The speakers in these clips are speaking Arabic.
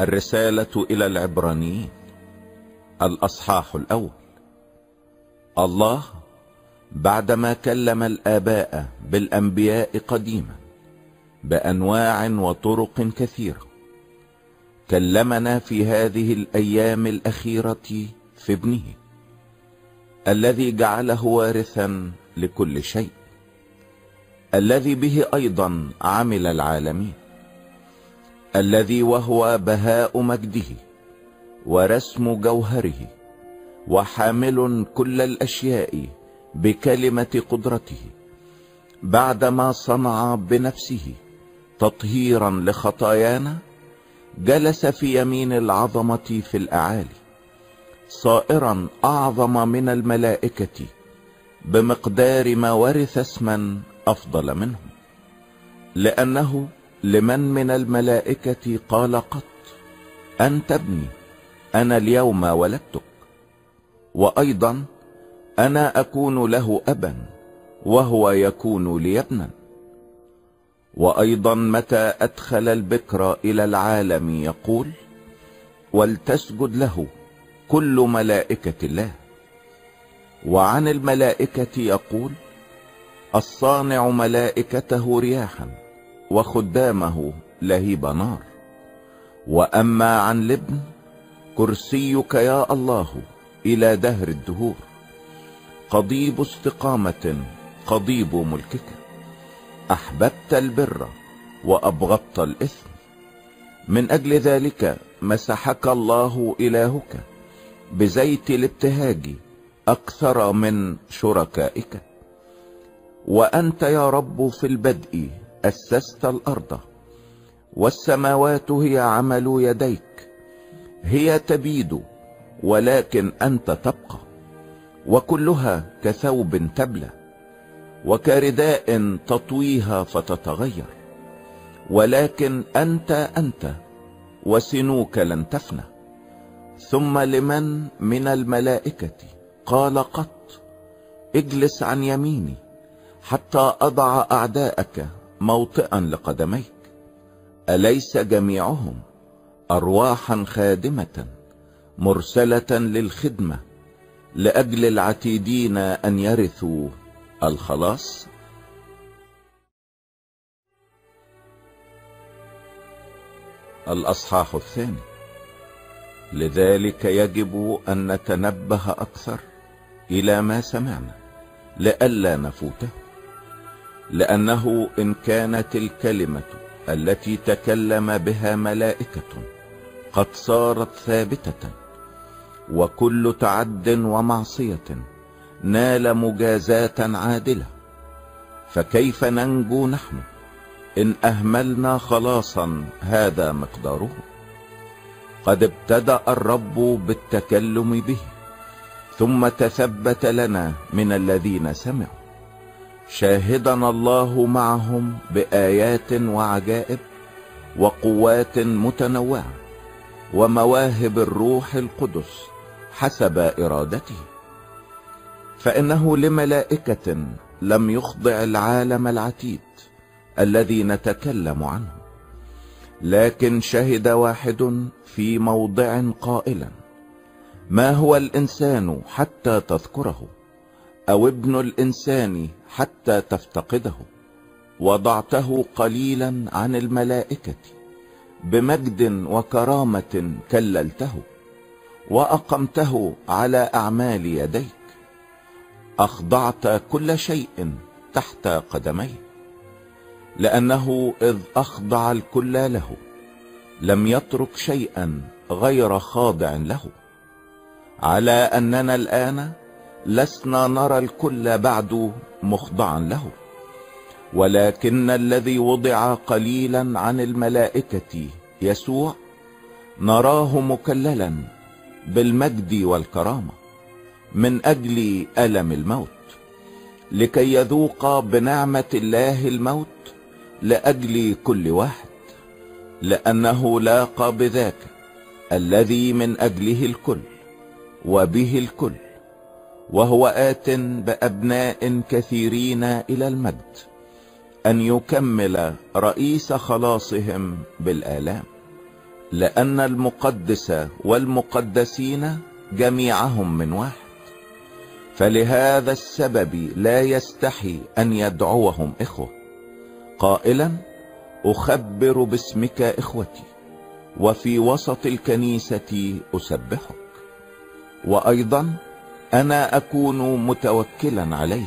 الرسالة إلى العبرانيين الأصحاح الأول. الله بعدما كلم الآباء بالأنبياء قديما بأنواع وطرق كثيرة، كلمنا في هذه الأيام الأخيرة في ابنه الذي جعله وارثا لكل شيء، الذي به أيضا عمل العالمين، الذي وهو بهاء مجده ورسم جوهره وحامل كل الأشياء بكلمة قدرته، بعدما صنع بنفسه تطهيرا لخطايانا جلس في يمين العظمة في الأعالي، صائرا أعظم من الملائكة بمقدار ما ورث اسما أفضل منه، لأنه لمن من الملائكة قال قط: أنت ابني، أنا اليوم ولدتك، وأيضا أنا أكون له أبا وهو يكون لي ابنا. وأيضا متى أدخل البكر إلى العالم يقول: ولتسجد له كل ملائكة الله. وعن الملائكة يقول: الصانع ملائكته رياحا وخدامه لهيب نار. وأما عن الابن: كرسيك يا الله إلى دهر الدهور، قضيب استقامة قضيب ملكك، أحببت البر وأبغضت الإثم، من أجل ذلك مسحك الله إلهك بزيت الابتهاج أكثر من شركائك. وأنت يا رب في البدء أسست الأرض، والسماوات هي عمل يديك، هي تبيد ولكن أنت تبقى، وكلها كثوب تبلى وكرداء تطويها فتتغير، ولكن أنت وسنوك لن تفنى. ثم لمن من الملائكة قال قط: اجلس عن يميني حتى أضع أعداءك موطئا لقدميك. أليس جميعهم أرواحا خادمة مرسلة للخدمة لأجل العتيدين أن يرثوا الخلاص؟ الأصحاح الثاني. لذلك يجب أن نتنبه أكثر إلى ما سمعنا لئلا نفوته، لأنه إن كانت الكلمة التي تكلم بها ملائكة قد صارت ثابتة، وكل تعد ومعصية نال مجازاة عادلة، فكيف ننجو نحن إن أهملنا خلاصا هذا مقداره؟ قد ابتدأ الرب بالتكلم به، ثم تثبت لنا من الذين سمعوا، شاهدنا الله معهم بآيات وعجائب وقوات متنوعة ومواهب الروح القدس حسب إرادته. فإنه لملائكة لم يخضع العالم العتيد الذي نتكلم عنه، لكن شهد واحد في موضع قائلا: ما هو الإنسان حتى تذكره، أو ابن الإنسان حتى تفتقده؟ وضعته قليلا عن الملائكة، بمجد وكرامة كللته، وأقمته على أعمال يديك، أخضعت كل شيء تحت قدميه، لأنه إذ أخضع الكل له لم يترك شيئا غير خاضع له، على أننا الآن لسنا نرى الكل بعد مخضعا له، ولكن الذي وضع قليلا عن الملائكة يسوع نراه مكللا بالمجد والكرامة من أجل ألم الموت، لكي يذوق بنعمة الله الموت لأجل كل واحد، لأنه لاقى بذاك الذي من أجله الكل وبه الكل، وهو آت بأبناء كثيرين إلى المجد أن يكمل رئيس خلاصهم بالآلام، لأن المقدسة والمقدسين جميعهم من واحد، فلهذا السبب لا يستحي أن يدعوهم إخوة قائلا: أخبر باسمك إخوتي، وفي وسط الكنيسة أسبحك. وأيضا أنا أكون متوكلا عليه.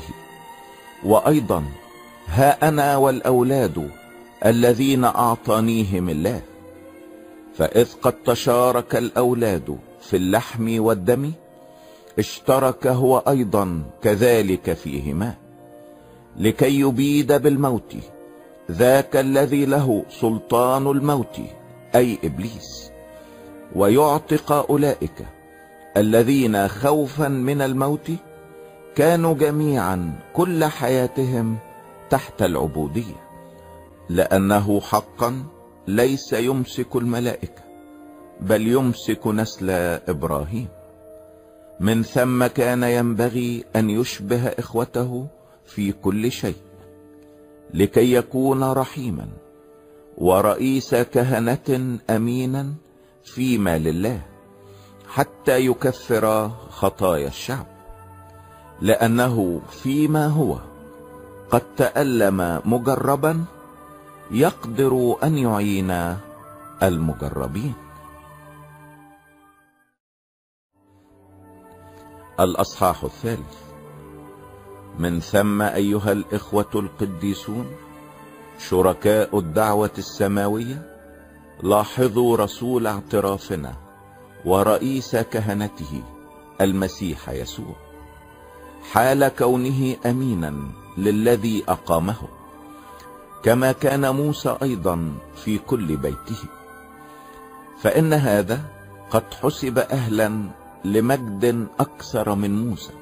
وأيضا ها أنا والأولاد الذين أعطانيهم الله. فإذ قد تشارك الأولاد في اللحم والدم، اشترك هو أيضا كذلك فيهما، لكي يبيد بالموت ذاك الذي له سلطان الموت، أي إبليس، ويعتق أولئك الذين خوفا من الموت كانوا جميعا كل حياتهم تحت العبودية، لأنه حقا ليس يمسك الملائكة بل يمسك نسل إبراهيم. من ثم كان ينبغي أن يشبه إخوته في كل شيء، لكي يكون رحيما ورئيس كهنة أمينا فيما لله، حتى يكفر خطايا الشعب، لأنه فيما هو قد تألم مجربا يقدر أن يعين المجربين. الأصحاح الثالث. من ثم أيها الإخوة القديسون شركاء الدعوة السماوية، لاحظوا رسول اعترافنا ورئيس كهنته المسيح يسوع، حال كونه أمينا للذي أقامه، كما كان موسى أيضا في كل بيته، فإن هذا قد حسب أهلا لمجد أكثر من موسى،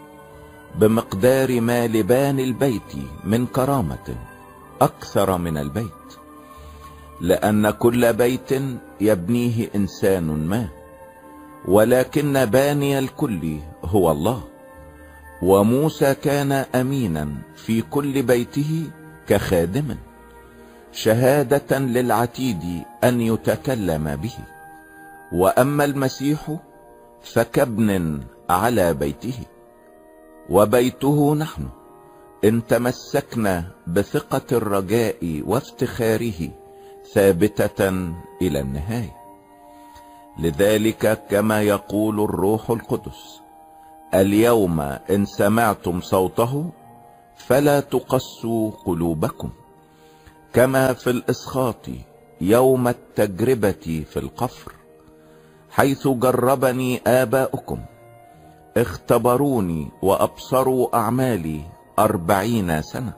بمقدار ما لبان البيت من كرامة أكثر من البيت، لأن كل بيت يبنيه إنسان ما، ولكن باني الكل هو الله. وموسى كان أمينا في كل بيته كخادم، شهادة للعتيد أن يتكلم به، وأما المسيح فكبن على بيته، وبيته نحن إن تمسكنا بثقة الرجاء وافتخاره ثابتة إلى النهاية. لذلك كما يقول الروح القدس: اليوم إن سمعتم صوته فلا تقسوا قلوبكم، كما في الإسخاط يوم التجربة في القفر، حيث جربني آباؤكم، اختبروني وأبصروا أعمالي 40 سنة.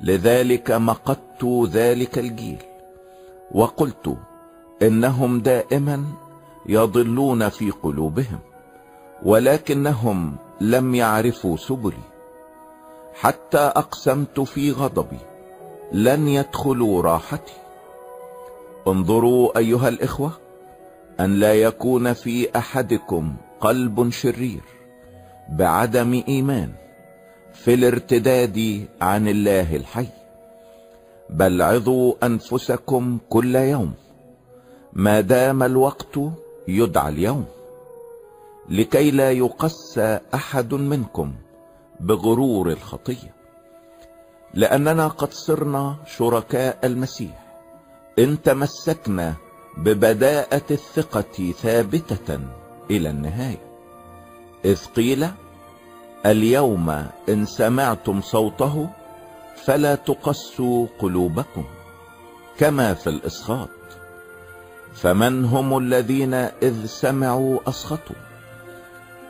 لذلك مقت ذلك الجيل وقلت: إنهم دائما يضلون في قلوبهم، ولكنهم لم يعرفوا سبلي، حتى أقسمت في غضبي لن يدخلوا راحتي. انظروا أيها الإخوة أن لا يكون في أحدكم قلب شرير بعدم إيمان في الارتداد عن الله الحي، بل عظوا أنفسكم كل يوم ما دام الوقت يدعى اليوم، لكي لا يقسى أحد منكم بغرور الخطية، لأننا قد صرنا شركاء المسيح إن تمسكنا ببداءة الثقة ثابتة إلى النهاية، إذ قيل: اليوم إن سمعتم صوته فلا تقسوا قلوبكم، كما في الإسخاط. فمن هم الذين إذ سمعوا أسخطوا؟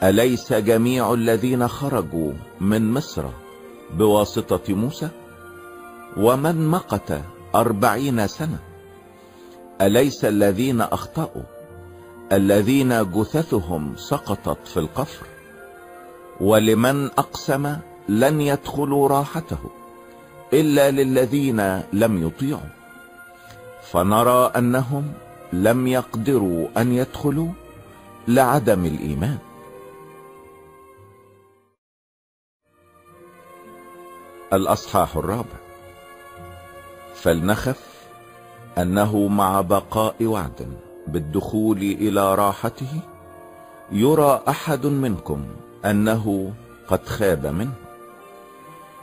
أليس جميع الذين خرجوا من مصر بواسطة موسى؟ ومن مقت 40 سنة؟ أليس الذين أخطأوا الذين جثثهم سقطت في القفر؟ ولمن أقسم لن يدخلوا راحته إلا للذين لم يطيعوا؟ فنرى أنهم لم يقدروا أن يدخلوا لعدم الإيمان. الأصحاح الرابع. فلنخف أنه مع بقاء وعد بالدخول إلى راحته يرى أحد منكم أنه قد خاب منه،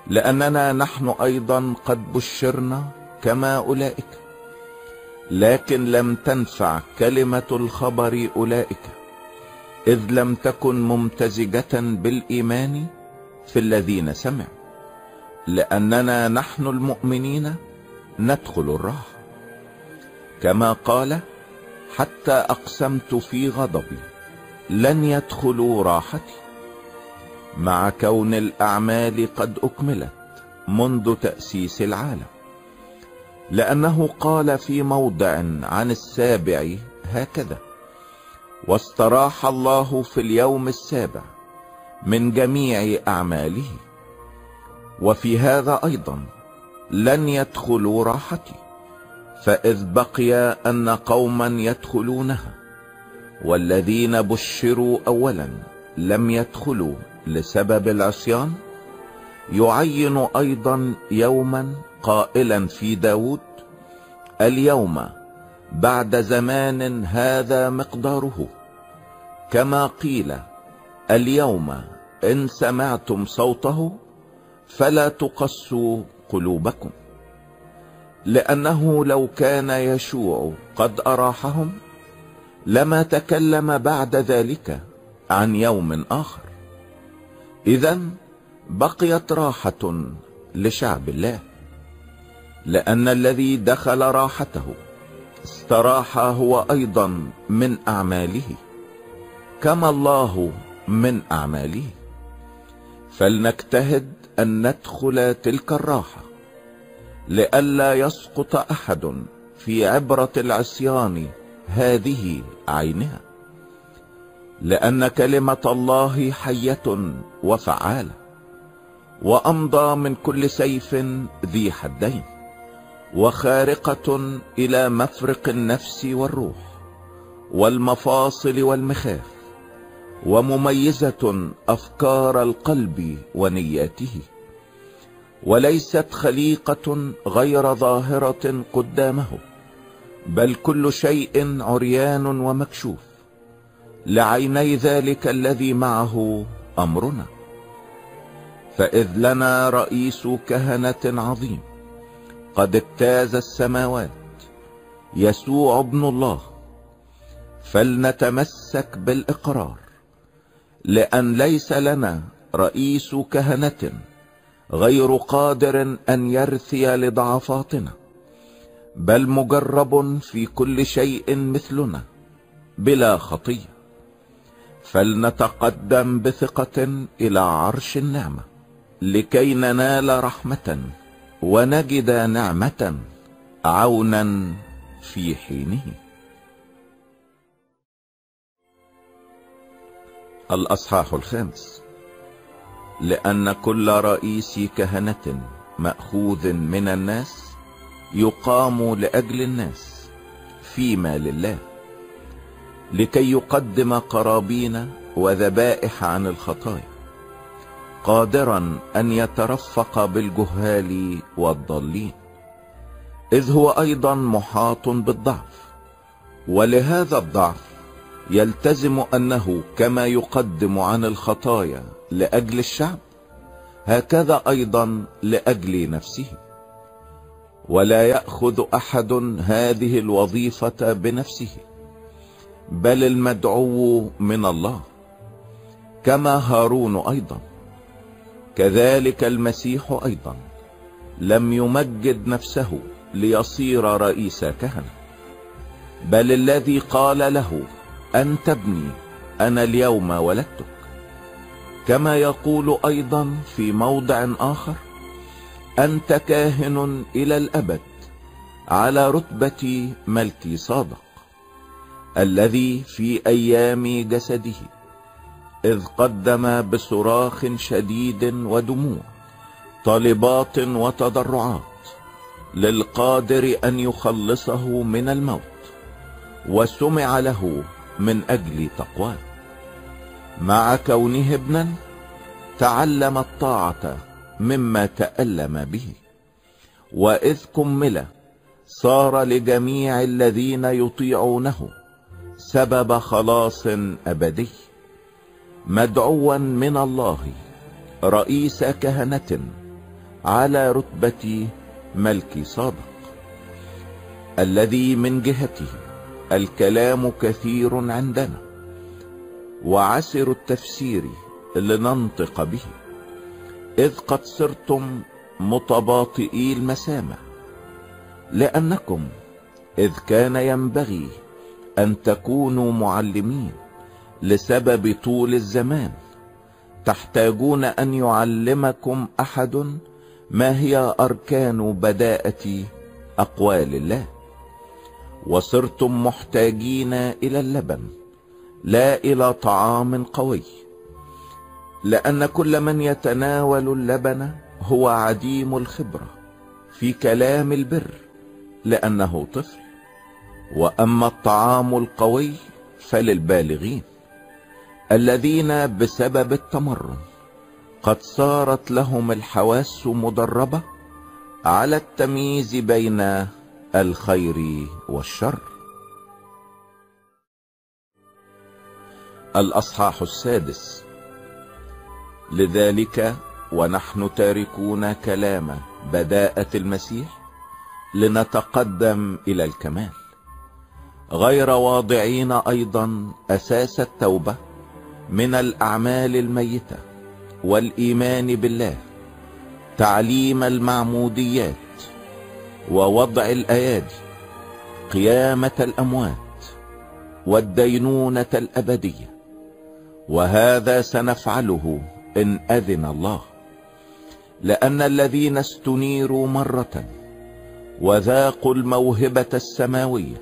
لأننا نحن أيضا قد بشرنا كما أولئك، لكن لم تنفع كلمة الخبر أولئك، إذ لم تكن ممتزجة بالإيمان في الذين سمع، لأننا نحن المؤمنين ندخل الراحة، كما قال: حتى أقسمت في غضبي لن يدخلوا راحتي، مع كون الأعمال قد أكملت منذ تأسيس العالم، لأنه قال في موضع عن السابع هكذا: واستراح الله في اليوم السابع من جميع أعماله. وفي هذا أيضا: لن يدخلوا راحتي، فإذ بقي أن قوما يدخلونها، والذين بشروا أولا لم يدخلوا لسبب العصيان. يعين أيضا يوما قائلا في داود: اليوم بعد زمان هذا مقداره، كما قيل: اليوم إن سمعتم صوته فلا تقسوا قلوبكم، لأنه لو كان يشوع قد أراحهم لما تكلم بعد ذلك عن يوم آخر. إذن بقيت راحة لشعب الله، لأن الذي دخل راحته استراح هو أيضا من أعماله كما الله من أعماله، فلنجتهد أن ندخل تلك الراحة لئلا يسقط أحد في عبرة العصيان هذه عينها، لأن كلمة الله حية وفعالة، وأمضى من كل سيف ذي حدين، وخارقة إلى مفرق النفس والروح والمفاصل والمخاف، ومميزة أفكار القلب ونياته، وليست خليقة غير ظاهرة قدامه، بل كل شيء عريان ومكشوف لعيني ذلك الذي معه أمرنا. فإذ لنا رئيس كهنة عظيم قد اجتاز السماوات، يسوع ابن الله، فلنتمسك بالإقرار، لأن ليس لنا رئيس كهنة غير قادر أن يرثي لضعفاتنا، بل مجرب في كل شيء مثلنا بلا خطية، فلنتقدم بثقة إلى عرش النعمة لكي ننال رحمة ونجد نعمة عونا في حينه. الأصحاح الخامس: لأن كل رئيس كهنة مأخوذ من الناس يقام لأجل الناس فيما لله، لكي يقدم قرابين وذبائح عن الخطايا، قادرا أن يترفق بالجهال والضالين، إذ هو أيضا محاط بالضعف، ولهذا الضعف يلتزم أنه كما يقدم عن الخطايا لأجل الشعب، هكذا أيضا لأجل نفسه، ولا يأخذ أحد هذه الوظيفة بنفسه، بل المدعو من الله، كما هارون أيضا. كذلك المسيح أيضا لم يمجد نفسه ليصير رئيس كهنة، بل الذي قال له: أنت ابني أنا اليوم ولدتك، كما يقول أيضا في موضع آخر: أنت كاهن إلى الأبد على رتبة ملكي صادق، الذي في أيام جسده إذ قدم بصراخ شديد ودموع طلبات وتضرعات للقادر أن يخلصه من الموت، وسمع له من أجل تقواه، مع كونه ابنا تعلم الطاعة مما تألم به، وإذ كمل صار لجميع الذين يطيعونه سبب خلاص أبدي، مدعوا من الله رئيس كهنة على رتبة ملكي صادق، الذي من جهته الكلام كثير عندنا وعسر التفسير لننطق به، إذ قد صرتم متباطئي المسامع، لأنكم إذ كان ينبغي أن تكونوا معلمين لسبب طول الزمان، تحتاجون أن يعلمكم أحد ما هي أركان بداءة أقوال الله، وصرتم محتاجين إلى اللبن لا إلى طعام قوي، لأن كل من يتناول اللبن هو عديم الخبرة في كلام البر لأنه طفل، وأما الطعام القوي فللبالغين الذين بسبب التمرن قد صارت لهم الحواس مدربة على التمييز بين الخير والشر. الأصحاح السادس. لذلك ونحن تاركون كلام بداءة المسيح لنتقدم إلى الكمال، غير واضعين أيضا أساس التوبة من الأعمال الميتة والإيمان بالله، تعليم المعموديات ووضع الأيادي، قيامة الأموات والدينونة الأبدية، وهذا سنفعله إن أذن الله، لأن الذين استنيروا مرة وذاقوا الموهبة السماوية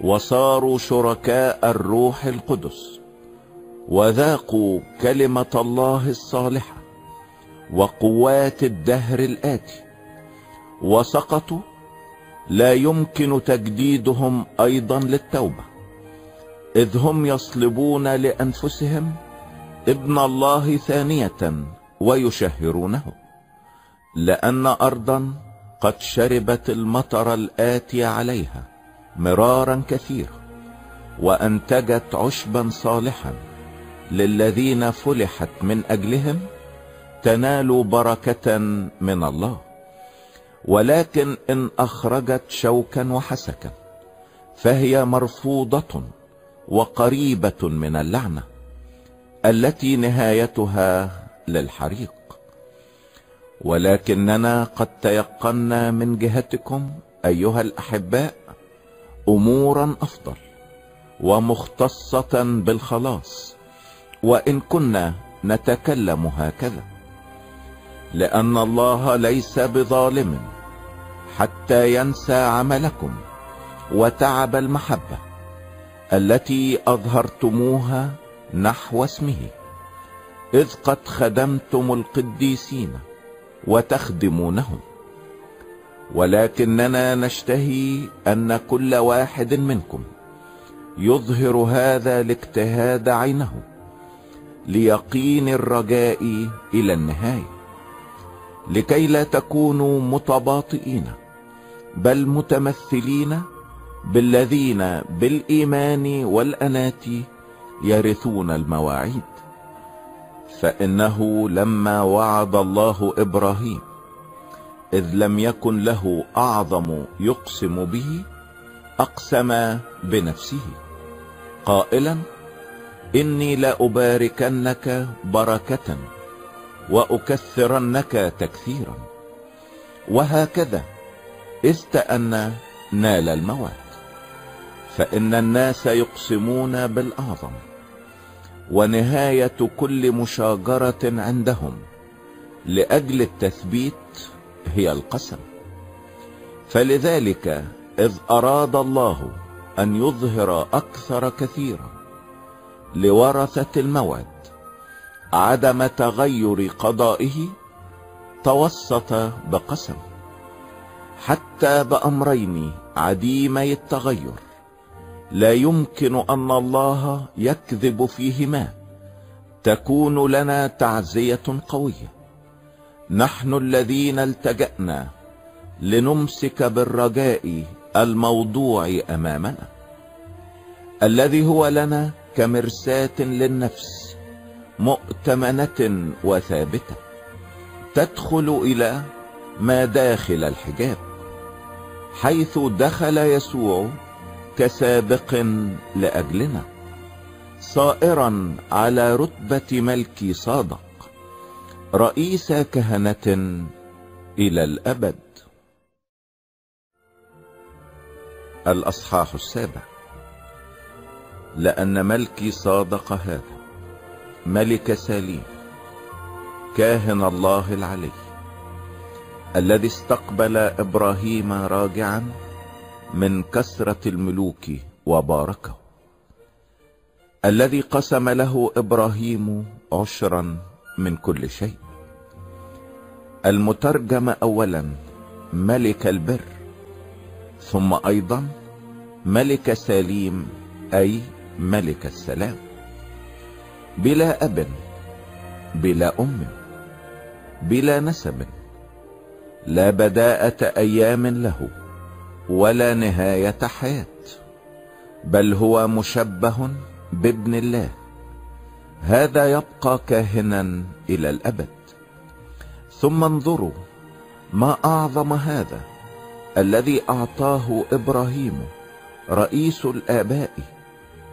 وصاروا شركاء الروح القدس وذاقوا كلمة الله الصالحة وقوات الدهر الآتي وسقطوا، لا يمكن تجديدهم أيضا للتوبة، إذ هم يصلبون لأنفسهم ابن الله ثانية ويشهرونه، لأن أرضا قد شربت المطر الآتي عليها مرارا كثيرا وأنتجت عشبا صالحا للذين فلحت من أجلهم، تنالوا بركة من الله، ولكن إن أخرجت شوكا وحسكا فهي مرفوضة وقريبة من اللعنة التي نهايتها للحريق. ولكننا قد تيقنا من جهتكم أيها الأحباء أمورا أفضل ومختصة بالخلاص، وإن كنا نتكلم هكذا، لأن الله ليس بظالم حتى ينسى عملكم وتعب المحبة التي أظهرتموها نحو اسمه، إذ قد خدمتم القديسين وتخدمونهم، ولكننا نشتهي أن كل واحد منكم يظهر هذا الاجتهاد عينه ليقين الرجاء إلى النهاية، لكي لا تكونوا متباطئين بل متمثلين بالذين بالإيمان والأنات يرثون المواعيد، فإنه لما وعد الله إبراهيم إذ لم يكن له أعظم يقسم به أقسم بنفسه قائلا: إني لأباركنك بركة وأكثرنك تكثيرا، وهكذا استأنى نال الموعد، فإن الناس يقسمون بالأعظم، ونهاية كل مشاجرة عندهم لأجل التثبيت هي القسم. فلذلك إذ أراد الله أن يظهر أكثر كثيرا لورثة الموعد عدم تغير قضائه، توسط بقسم، حتى بأمرين عديمي التغير لا يمكن أن الله يكذب فيهما، تكون لنا تعزية قوية، نحن الذين التجأنا لنمسك بالرجاء الموضوع أمامنا، الذي هو لنا كمرساة للنفس مؤتمنة وثابتة تدخل إلى ما داخل الحجاب، حيث دخل يسوع كسابق لأجلنا صائرا على رتبة ملكي صادق رئيس كهنة إلى الأبد. الأصحاح 7. لأن ملكي صادق هذا ملك سليم كاهن الله العلي الذي استقبل إبراهيم راجعا من كثرة الملوك وباركه، الذي قسم له إبراهيم عشرا من كل شيء. المترجم أولا ملك البر، ثم أيضا ملك سليم أي ملك السلام، بلا أب بلا أم بلا نسب، لا بداءة أيام له ولا نهاية حياة، بل هو مشبه بابن الله. هذا يبقى كاهنا إلى الأبد. ثم انظروا ما أعظم هذا الذي أعطاه إبراهيم رئيس الآباء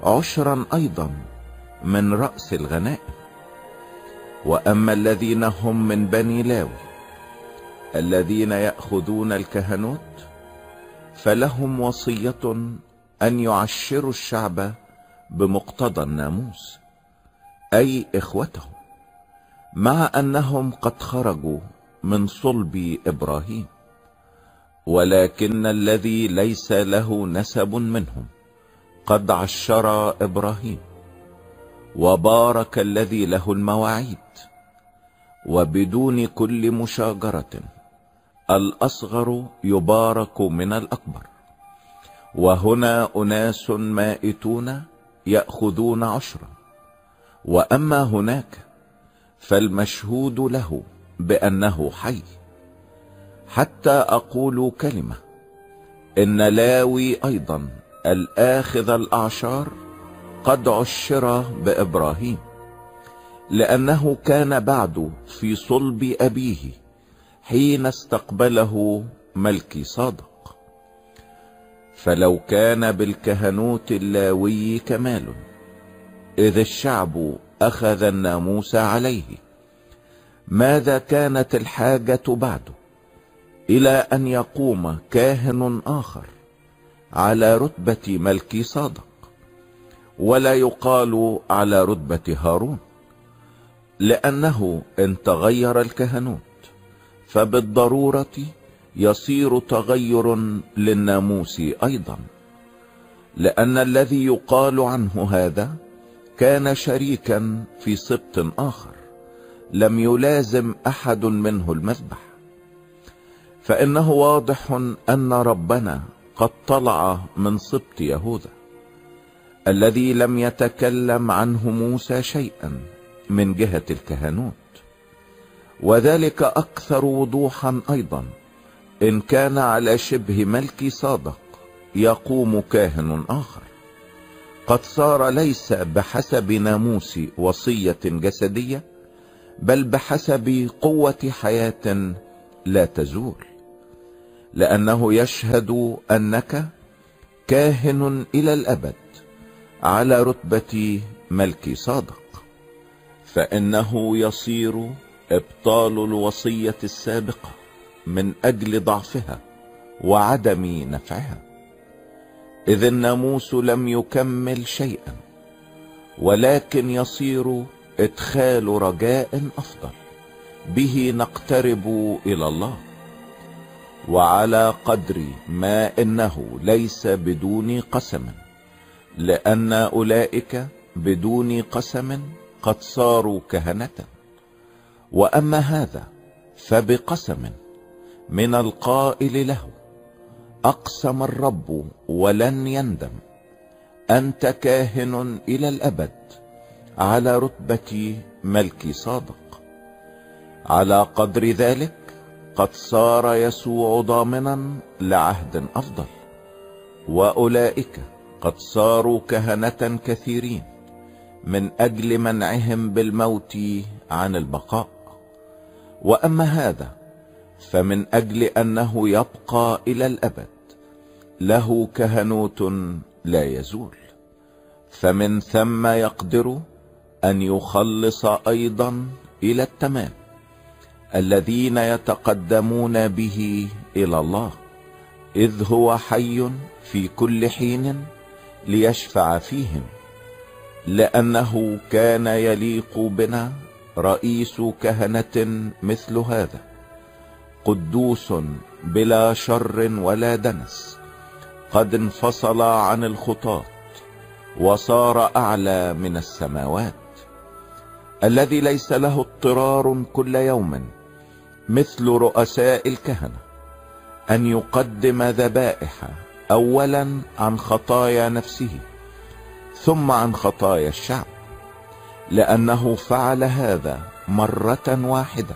عشرا أيضا من رأس الغنائم. وأما الذين هم من بني لاوي الذين يأخذون الكهنوت فلهم وصية أن يعشروا الشعب بمقتضى الناموس، أي إخوتهم، مع أنهم قد خرجوا من صلب إبراهيم، ولكن الذي ليس له نسب منهم قد عشر إبراهيم وبارك الذي له المواعيد، وبدون كل مشاجرة الأصغر يبارك من الأكبر. وهنا أناس مائتون يأخذون عشرة، وأما هناك فالمشهود له بأنه حي. حتى أقول كلمة، إن لاوي أيضا الآخذ الأعشار قد عشر بإبراهيم، لأنه كان بعد في صلب أبيه حين استقبله ملكي صادق. فلو كان بالكهنوت اللاوي كمال، إذ الشعب أخذ الناموس عليه، ماذا كانت الحاجة بعده إلى أن يقوم كاهن آخر على رتبة ملكي صادق، ولا يقال على رتبة هارون، لأنه إن تغير الكهنوت فبالضرورة يصير تغير للناموس أيضا، لأن الذي يقال عنه هذا كان شريكا في سبط آخر لم يلازم أحد منه المذبح. فإنه واضح أن ربنا قد طلع من سبط يهوذا الذي لم يتكلم عنه موسى شيئا من جهة الكهنوت، وذلك أكثر وضوحا أيضا إن كان على شبه ملكي صادق يقوم كاهن آخر قد صار ليس بحسب ناموس وصية جسدية، بل بحسب قوة حياة لا تزول، لأنه يشهد أنك كاهن إلى الأبد على رتبة ملكي صادق. فإنه يصير إبطال الوصية السابقة من أجل ضعفها وعدم نفعها، إذ الناموس لم يكمل شيئا، ولكن يصير إدخال رجاء أفضل به نقترب إلى الله. وعلى قدر ما إنه ليس بدون قسم، لأن أولئك بدون قسم قد صاروا كهنة، وأما هذا فبقسم من القائل له: أقسم الرب ولن يندم، أنت كاهن إلى الأبد على رتبة ملكي صادق. على قدر ذلك قد صار يسوع ضامنا لعهد أفضل، وأولئك قد صاروا كهنة كثيرين من أجل منعهم بالموت عن البقاء، وأما هذا فمن أجل أنه يبقى إلى الأبد له كهنوت لا يزول، فمن ثم يقدر أن يخلص أيضا إلى التمام الذين يتقدمون به إلى الله، إذ هو حي في كل حين ليشفع فيهم، لأنه كان يليق بنا رئيس كهنة مثل هذا، قدوس بلا شر ولا دنس، قد انفصل عن الخطاة وصار أعلى من السماوات، الذي ليس له اضطرار كل يوم مثل رؤساء الكهنة أن يقدم ذبائح أولا عن خطايا نفسه ثم عن خطايا الشعب، لأنه فعل هذا مرة واحدة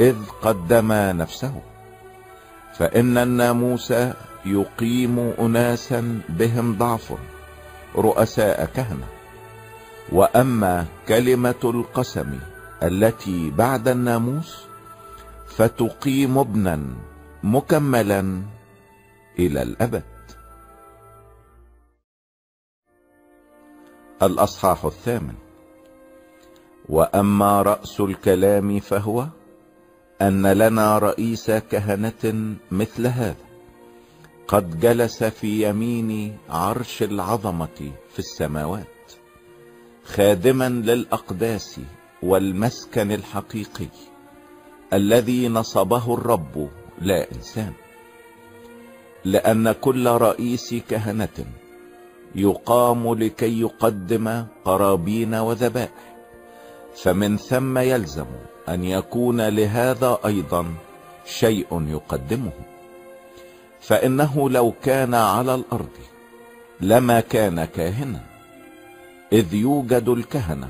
إذ قدم نفسه. فإن الناموس يقيم أناسا بهم ضعف رؤساء كهنة، وأما كلمة القسم التي بعد الناموس فتقيم ابنا مكملا إلى الأبد. الأصحاح الثامن. وأما رأس الكلام فهو أن لنا رئيس كهنة مثل هذا قد جلس في يمين عرش العظمة في السماوات، خادما للأقداس والمسكن الحقيقي الذي نصبه الرب لا إنسان، لأن كل رئيس كهنة يقام لكي يقدم قرابين وذبائح، فمن ثم يلزم أن يكون لهذا أيضا شيء يقدمه، فإنه لو كان على الأرض لما كان كاهنا، إذ يوجد الكهنة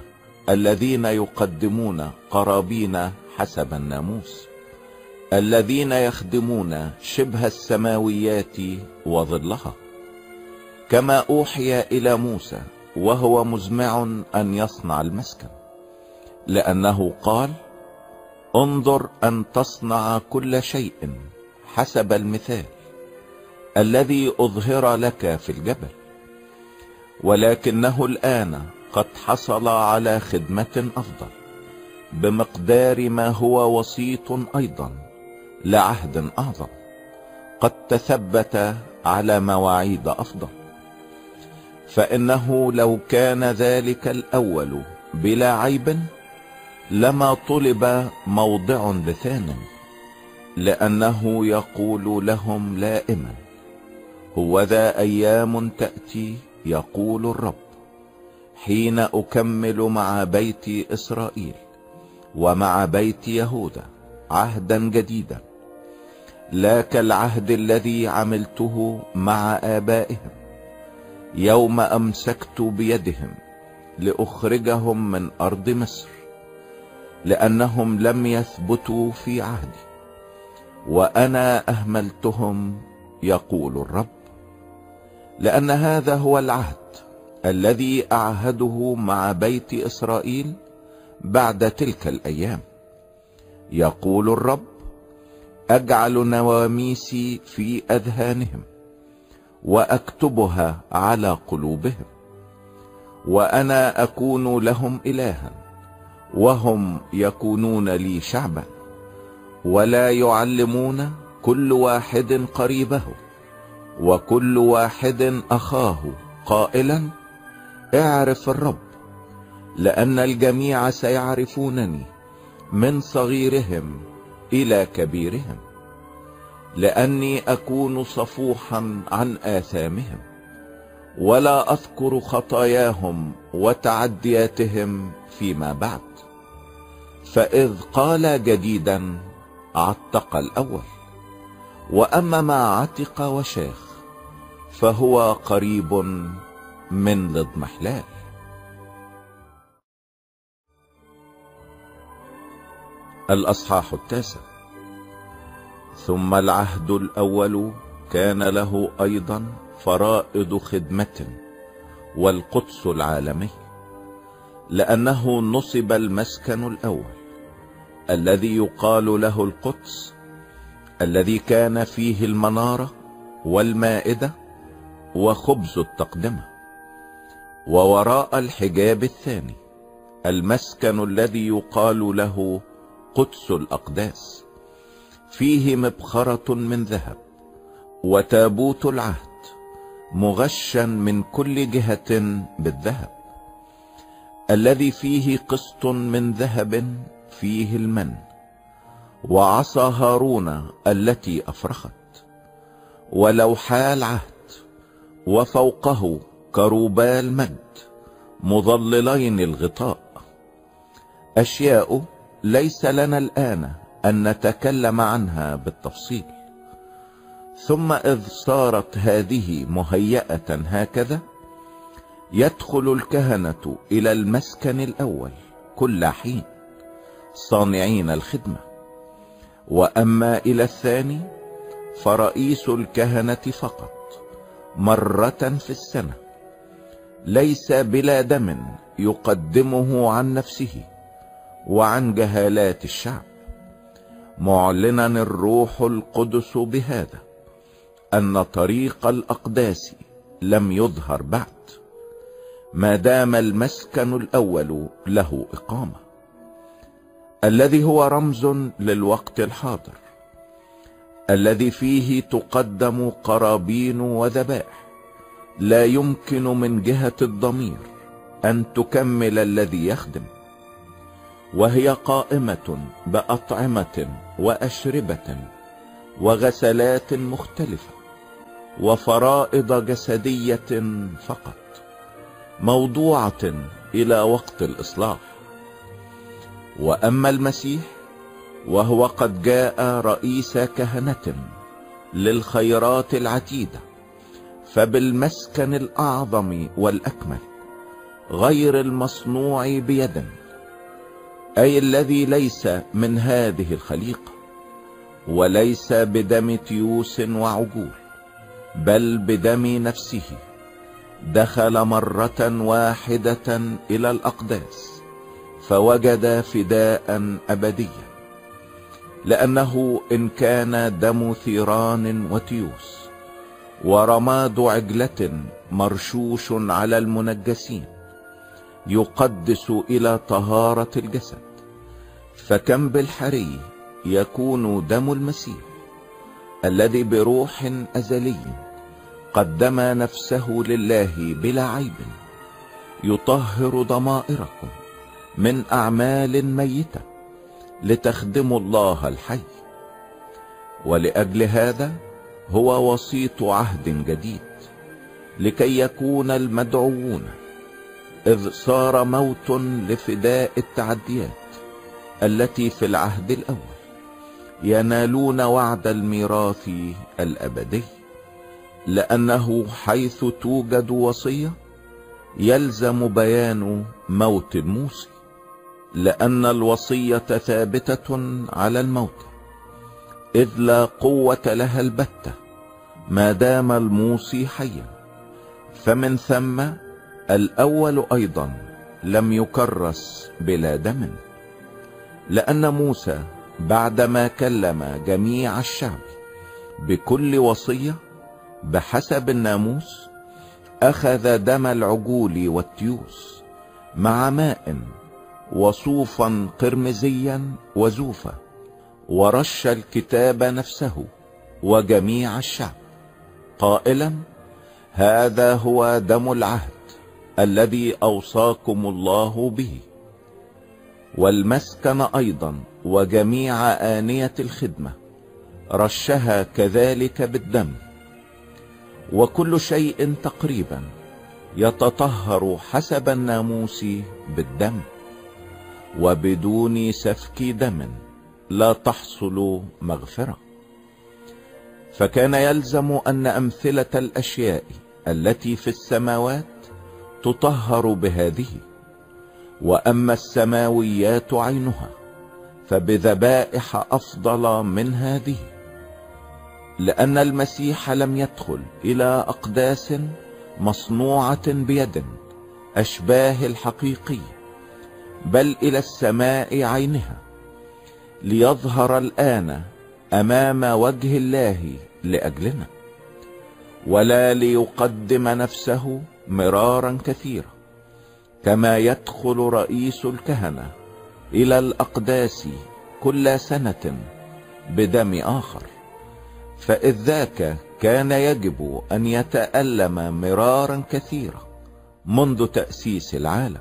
الذين يقدمون قرابين حسب الناموس، الذين يخدمون شبه السماويات وظلها، كما أوحي إلى موسى وهو مزمع أن يصنع المسكن، لأنه قال: انظر أن تصنع كل شيء حسب المثال الذي أظهر لك في الجبل. ولكنه الآن قد حصل على خدمة أفضل بمقدار ما هو وسيط أيضا لعهد أعظم، قد تثبت على مواعيد أفضل، فإنه لو كان ذلك الأول بلا عيب لما طلب موضع لثان، لأنه يقول لهم لائما: هو ذا أيام تأتي، يقول الرب، حين أكمل مع بيت إسرائيل ومع بيت يهوذا عهدا جديدا، لا كالعهد الذي عملته مع آبائهم يوم أمسكت بيدهم لأخرجهم من أرض مصر، لأنهم لم يثبتوا في عهدي وأنا أهملتهم، يقول الرب. لأن هذا هو العهد الذي أعهده مع بيت إسرائيل بعد تلك الأيام، يقول الرب: أجعل نواميسي في أذهانهم وأكتبها على قلوبهم، وأنا أكون لهم إلها وهم يكونون لي شعبا، ولا يعلمون كل واحد قريبه وكل واحد أخاه قائلا: اعرف الرب، لأن الجميع سيعرفونني من صغيرهم إلى كبيرهم، لأني أكون صفوحا عن آثامهم، ولا أذكر خطاياهم وتعدياتهم فيما بعد. فإذ قال جديدا عتق الأول، وأما ما عتق وشاخ فهو قريب من الاضمحلال. الأصحاح التاسع. ثم العهد الأول كان له أيضا فرائض خدمة والقدس العالمي، لأنه نصب المسكن الأول الذي يقال له القدس، الذي كان فيه المنارة والمائدة وخبز التقدمة، ووراء الحجاب الثاني المسكن الذي يقال له قدس الأقداس، فيه مبخرة من ذهب وتابوت العهد مغشا من كل جهة بالذهب، الذي فيه قسط من ذهب فيه المن وعصا هارون التي أفرخت ولوحا العهد، وفوقه كروبا المجد مظللين الغطاء. أشياء ليس لنا الآن أن نتكلم عنها بالتفصيل. ثم إذ صارت هذه مهيئة هكذا، يدخل الكهنة إلى المسكن الأول كل حين صانعين الخدمة. وأما إلى الثاني فرئيس الكهنة فقط مرة في السنة، ليس بلا دم يقدمه عن نفسه وعن جهالات الشعب، معلنا الروح القدس بهذا أن طريق الأقداس لم يظهر بعد ما دام المسكن الأول له إقامة، الذي هو رمز للوقت الحاضر الذي فيه تقدم قرابين وذبائح، لا يمكن من جهة الضمير أن تكمل الذي يخدم، وهي قائمة بأطعمة وأشربة وغسلات مختلفة وفرائض جسدية فقط، موضوعة إلى وقت الإصلاح. وأما المسيح وهو قد جاء رئيس كهنة للخيرات العديدة، فبالمسكن الأعظم والأكمل غير المصنوع بيد، أي الذي ليس من هذه الخليقة وليس بدم تيوس وعجول، بل بدم نفسه، دخل مرة واحدة إلى الأقداس فوجد فداء أبديا، لأنه إن كان دم ثيران وتيوس ورماد عجلة مرشوش على المنجسين يقدس إلى طهارة الجسد، فكم بالحري يكون دم المسيح الذي بروح أزلي قدم نفسه لله بلا عيب، يطهر ضمائركم من أعمال ميتة لتخدموا الله الحي. ولأجل هذا هو وسيط عهد جديد، لكي يكون المدعوون، إذ صار موت لفداء التعديات التي في العهد الأول، ينالون وعد الميراث الأبدي، لأنه حيث توجد وصية يلزم بيان موت الموصي، لأن الوصية ثابتة على الموت، إذ لا قوة لها البتة ما دام الموصي حيا. فمن ثم الأول أيضا لم يكرس بلا دم، لأن موسى بعدما كلم جميع الشعب بكل وصية بحسب الناموس، أخذ دم العجول والتيوس مع ماء وصوفا قرمزيا وزوفا، ورش الكتاب نفسه وجميع الشعب قائلا: هذا هو دم العهد الذي أوصاكم الله به. والمسكن أيضا وجميع آنية الخدمة رشها كذلك بالدم، وكل شيء تقريبا يتطهر حسب الناموس بالدم، وبدون سفك دم لا تحصل مغفرة. فكان يلزم أن أمثلة الأشياء التي في السماوات تطهر بهذه، وأما السماويات عينها فبذبائح أفضل من هذه. لأن المسيح لم يدخل إلى أقداس مصنوعة بيد أشباه الحقيقي، بل إلى السماء عينها، ليظهر الآن أمام وجه الله لأجلنا، ولا ليقدم نفسه مرارا كثيرا كما يدخل رئيس الكهنة إلى الأقداس كل سنة بدم آخر، فإذ ذاك كان يجب أن يتألم مرارا كثيرا منذ تأسيس العالم،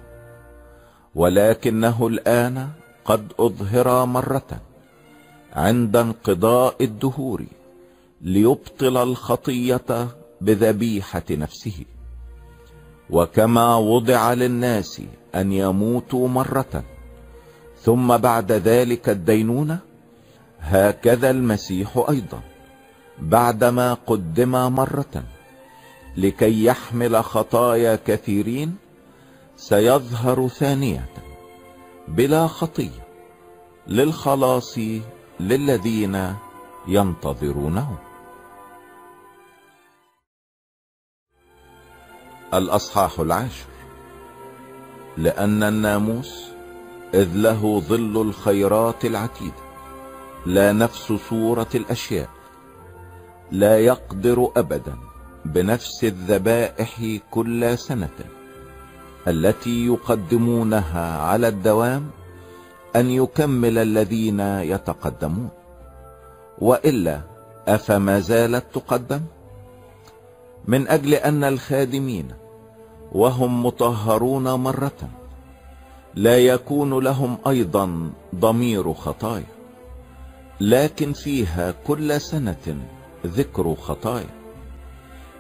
ولكنه الآن قد أظهر مرة عند انقضاء الدهور ليبطل الخطية بذبيحة نفسه. وكما وضع للناس أن يموتوا مرة ثم بعد ذلك الدينونة، هكذا المسيح أيضا بعدما قدم مرة لكي يحمل خطايا كثيرين سيظهر ثانية بلا خطية للخلاص للذين ينتظرونه. الأصحاح العاشر. لأن الناموس إذ له ظل الخيرات العتيدة لا نفس صورة الأشياء، لا يقدر أبدا بنفس الذبائح كل سنة التي يقدمونها على الدوام أن يكمل الذين يتقدمون، وإلا أفما زالت تقدم؟ من أجل أن الخادمين وهم مطهرون مرة لا يكون لهم أيضا ضمير خطايا، لكن فيها كل سنة ذكر خطايا،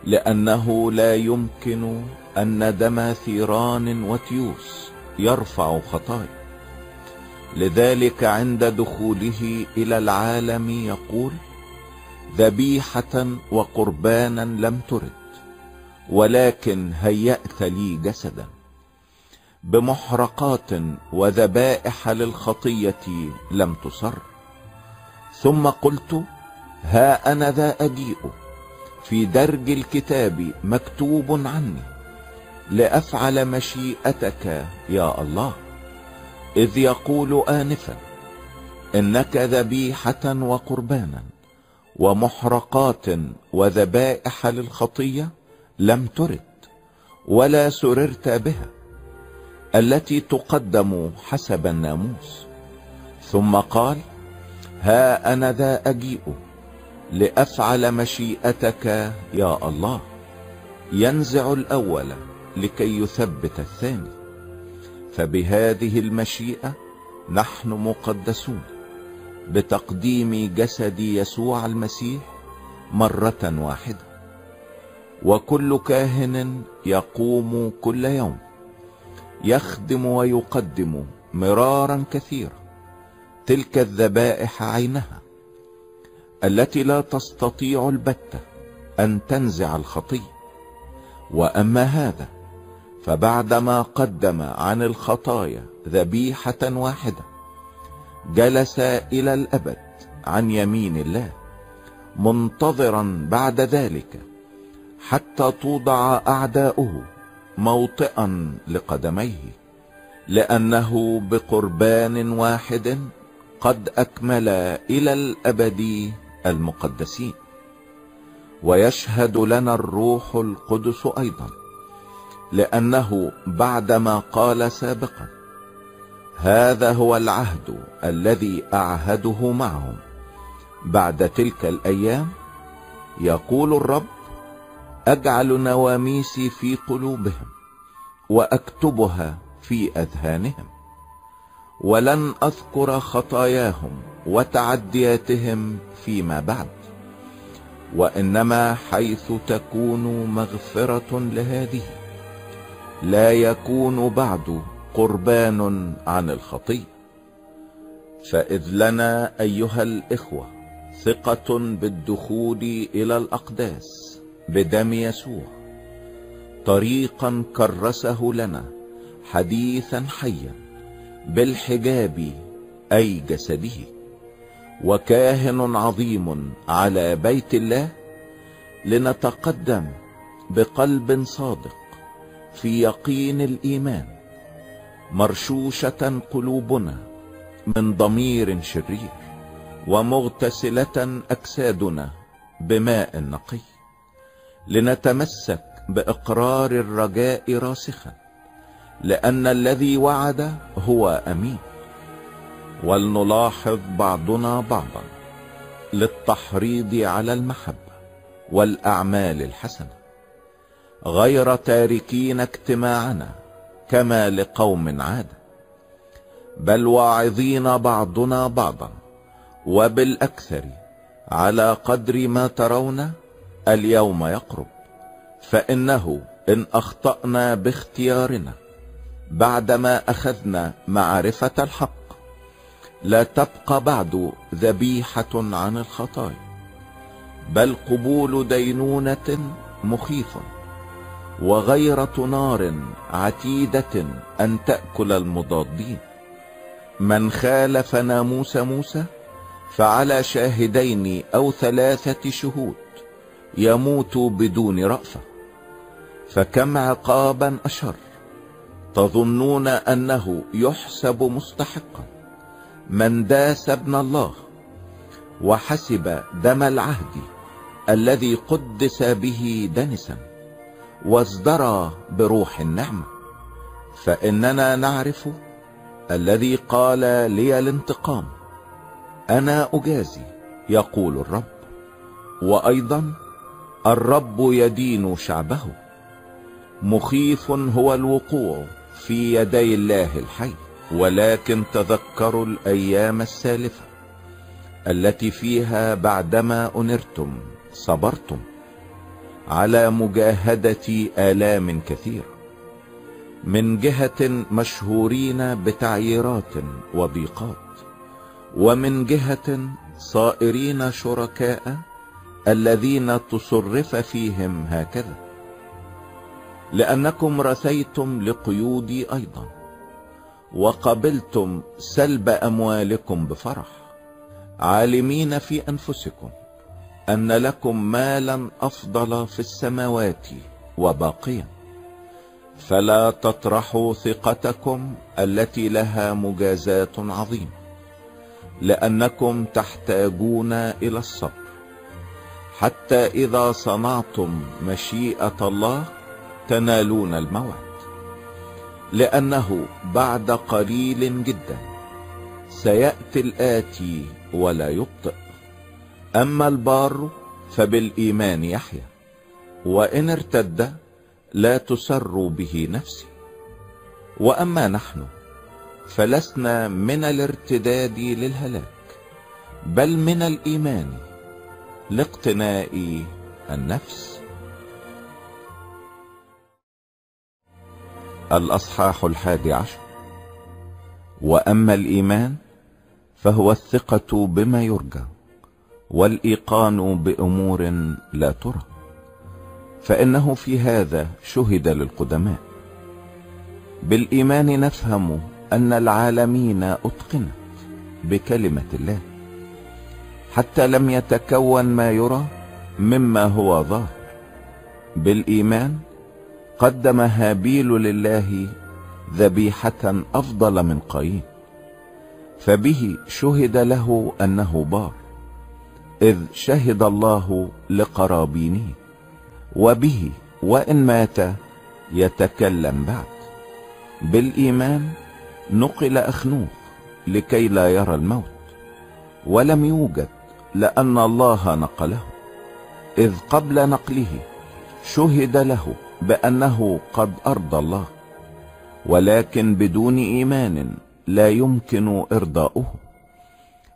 لأنه لا يمكن أن دم ثيران وتيوس يرفع خطايا. لذلك عند دخوله إلى العالم يقول: ذبيحة وقربانا لم ترد، ولكن هيأت لي جسدا، بمحرقات وذبائح للخطية لم تصر. ثم قلت: ها أنا ذا أجيء، في درج الكتاب مكتوب عني، لأفعل مشيئتك يا الله. إذ يقول آنفا: إنك ذبيحة وقربانا ومحرقات وذبائح للخطية لم ترد، ولا سررت بها، التي تقدم حسب الناموس. ثم قال: ها أنا ذا أجيء، لأفعل مشيئتك يا الله. ينزع الأول لكي يثبت الثاني، فبهذه المشيئة نحن مقدسون بتقديم جسد يسوع المسيح مرة واحدة. وكل كاهن يقوم كل يوم يخدم ويقدم مرارا كثيرا تلك الذبائح عينها التي لا تستطيع البتة أن تنزع الخطية. وأما هذا فبعدما قدم عن الخطايا ذبيحة واحدة جلس إلى الأبد عن يمين الله، منتظرا بعد ذلك حتى توضع أعداؤه موطئا لقدميه، لأنه بقربان واحد قد أكمل إلى الأبد المقدسين. ويشهد لنا الروح القدس أيضا، لأنه بعدما قال سابقا: هذا هو العهد الذي أعهده معهم بعد تلك الأيام، يقول الرب: أجعل نواميسي في قلوبهم وأكتبها في أذهانهم، ولن أذكر خطاياهم وتعدياتهم فيما بعد، وإنما حيث تكون مغفرة لهذه لا يكون بعد قربان عن الخطية. فإذ لنا أيها الإخوة ثقة بالدخول إلى الأقداس بدم يسوع، طريقا كرسه لنا حديثا حيا بالحجاب أي جسده، وكاهن عظيم على بيت الله، لنتقدم بقلب صادق في يقين الإيمان، مرشوشة قلوبنا من ضمير شرير، ومغتسلة أجسادنا بماء نقي، لنتمسك بإقرار الرجاء راسخا، لأن الذي وعد هو أمين. ولنلاحظ بعضنا بعضا للتحريض على المحبة والأعمال الحسنة، غير تاركين اجتماعنا كما لقوم عادة، بل واعظين بعضنا بعضا، وبالأكثر على قدر ما ترون اليوم يقرب، فإنه إن أخطأنا باختيارنا بعدما أخذنا معرفة الحق، لا تبقى بعد ذبيحة عن الخطايا، بل قبول دينونة مخيفة، وغيرة نار عتيدة أن تأكل المضادين. من خالف ناموس موسى فعلى شاهدين أو ثلاثة شهود يموت بدون رأفة، فكم عقابا أشر، تظنون أنه يحسب مستحقا من داس ابن الله وحسب دم العهد الذي قدس به دنسا وازدرى بروح النعمة. فإننا نعرف الذي قال لي الانتقام أنا أجازي، يقول الرب، وأيضا الرب يدين شعبه. مخيف هو الوقوع في يدي الله الحي، ولكن تذكروا الأيام السالفة التي فيها بعدما أنرتم صبرتم على مجاهدة آلام كثيرة، من جهة مشهورين بتعييرات وضيقات، ومن جهة صائرين شركاء الذين تصرف فيهم هكذا، لأنكم رثيتم لقيودي أيضا، وقبلتم سلب أموالكم بفرح، عالمين في أنفسكم أن لكم مالا أفضل في السماوات وباقيا. فلا تطرحوا ثقتكم التي لها مجازات عظيمة، لأنكم تحتاجون إلى الصبر، حتى إذا صنعتم مشيئة الله تنالون الموعد، لأنه بعد قليل جدا سيأتي الآتي ولا يبطئ. أما البار فبالإيمان يحيى، وإن ارتد لا تسر به نفسي. وأما نحن فلسنا من الارتداد للهلاك، بل من الإيمان لاقتناء النفس. الأصحاح 11. وأما الإيمان فهو الثقة بما يرجى، والإيقان بأمور لا ترى، فإنه في هذا شهد للقدماء. بالإيمان نفهم أن العالمين أتقنت بكلمة الله، حتى لم يتكون ما يرى مما هو ظاهر. بالإيمان قدم هابيل لله ذبيحة أفضل من قايين، فبه شهد له أنه بار، إذ شهد الله لقرابينه، وبه وإن مات يتكلم بعد. بالإيمان نقل أخنوخ لكي لا يرى الموت، ولم يوجد لأن الله نقله، إذ قبل نقله شهد له بأنه قد أرضى الله، ولكن بدون إيمان لا يمكن إرضاؤه،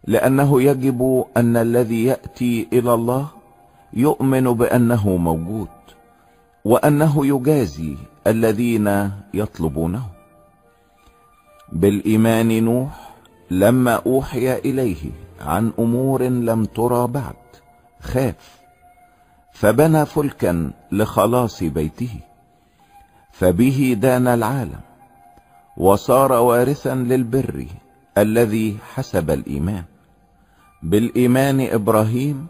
لأنه يجب أن الذي يأتي إلى الله يؤمن بأنه موجود، وأنه يجازي الذين يطلبونه. بالإيمان نوح لما أوحي إليه عن أمور لم ترى بعد خاف، فبنى فلكا لخلاص بيته، فبه دان العالم، وصار وارثا للبر الذي حسب الإيمان، بالإيمان إبراهيم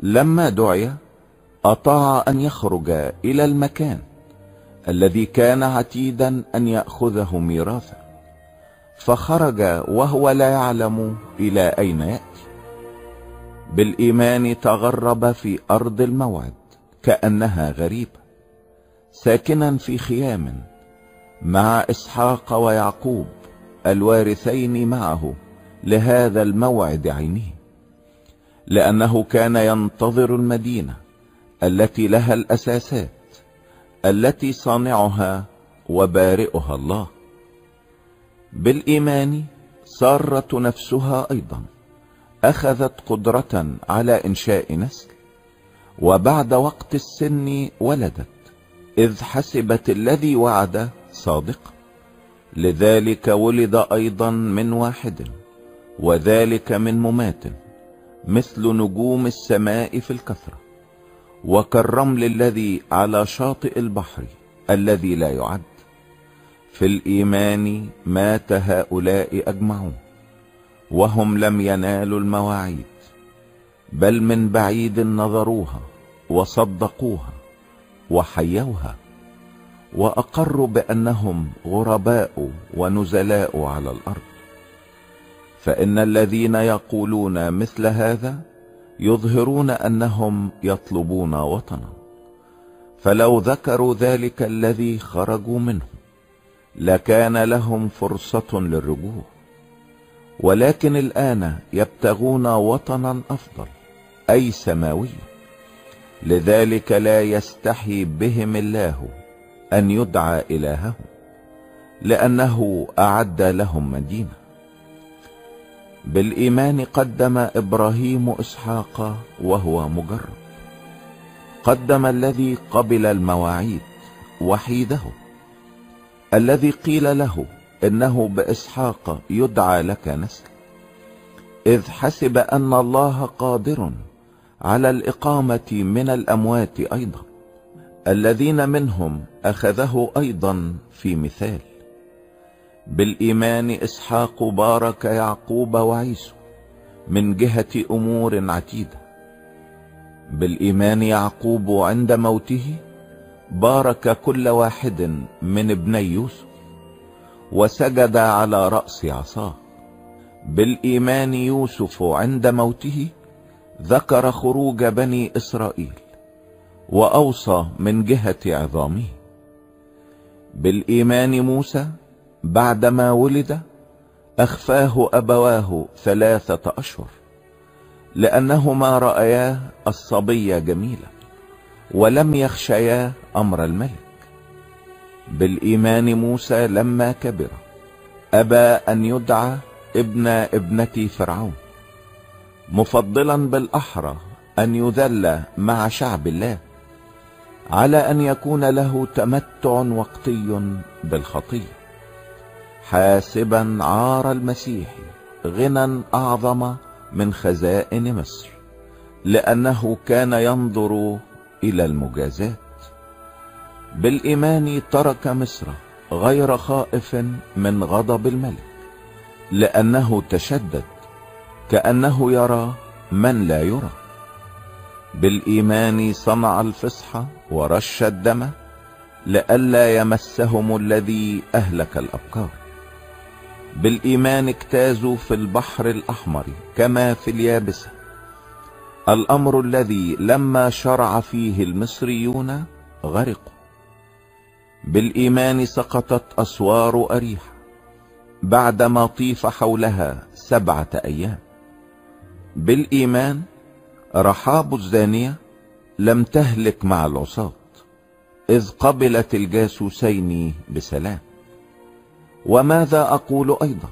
لما دعي أطاع أن يخرج إلى المكان الذي كان عتيدا أن يأخذه ميراثا، فخرج وهو لا يعلم إلى أين يأتي. بالإيمان تغرب في أرض الموعد كأنها غريبة، ساكنا في خيام مع إسحاق ويعقوب الوارثين معه لهذا الموعد عينه، لأنه كان ينتظر المدينة التي لها الأساسات التي صانعها وبارئها الله. بالإيمان سارت نفسها أيضا، أخذت قدرة على إنشاء نسل، وبعد وقت السن ولدت، إذ حسبت الذي وعده صادق، لذلك ولد أيضا من واحد، وذلك من ممات مثل نجوم السماء في الكثرة، وكالرمل الذي على شاطئ البحر الذي لا يعد. في الإيمان مات هؤلاء أجمعون وهم لم ينالوا المواعيد، بل من بعيد نظروها وصدقوها وحيوها، وأقروا بأنهم غرباء ونزلاء على الأرض. فإن الذين يقولون مثل هذا يظهرون أنهم يطلبون وطنا، فلو ذكروا ذلك الذي خرجوا منه لكان لهم فرصة للرجوع، ولكن الآن يبتغون وطنا أفضل أي سماوي، لذلك لا يستحي بهم الله أن يدعى إلههم، لأنه أعد لهم مدينة. بالإيمان قدم إبراهيم إسحاق وهو مجرب، قدم الذي قبل المواعيد وحيده، الذي قيل له إنه بإسحاق يدعى لك نسل، إذ حسب أن الله قادر على الإقامة من الأموات أيضا، الذين منهم أخذه أيضا في مثال. بالإيمان إسحاق بارك يعقوب وعيسو من جهة أمور عتيدة. بالإيمان يعقوب عند موته بارك كل واحد من ابني يوسف، وسجد على رأس عصاه. بالإيمان يوسف عند موته ذكر خروج بني إسرائيل وأوصى من جهة عظامه. بالإيمان موسى بعدما ولد أخفاه أبواه 3 أشهر، لأنهما رأياه الصبي جميلا ولم يخشيا أمر الملك. بالإيمان موسى لما كبر أبى أن يدعى ابن ابنة فرعون، مفضلا بالأحرى أن يذل مع شعب الله على أن يكون له تمتع وقتي بالخطية، حاسبا عار المسيح غنى أعظم من خزائن مصر، لأنه كان ينظر إلى المجازات. بالإيمان ترك مصر غير خائف من غضب الملك، لأنه تشدد كأنه يرى من لا يرى. بالإيمان صنع الفصح ورش الدم لئلا يمسهم الذي أهلك الأبكار. بالإيمان اجتازوا في البحر الأحمر كما في اليابسة، الأمر الذي لما شرع فيه المصريون غرقوا. بالإيمان سقطت أسوار أريح بعدما طيف حولها 7 أيام. بالإيمان رحاب الزانية لم تهلك مع العصاة، إذ قبلت الجاسوسين بسلام. وماذا أقول أيضا،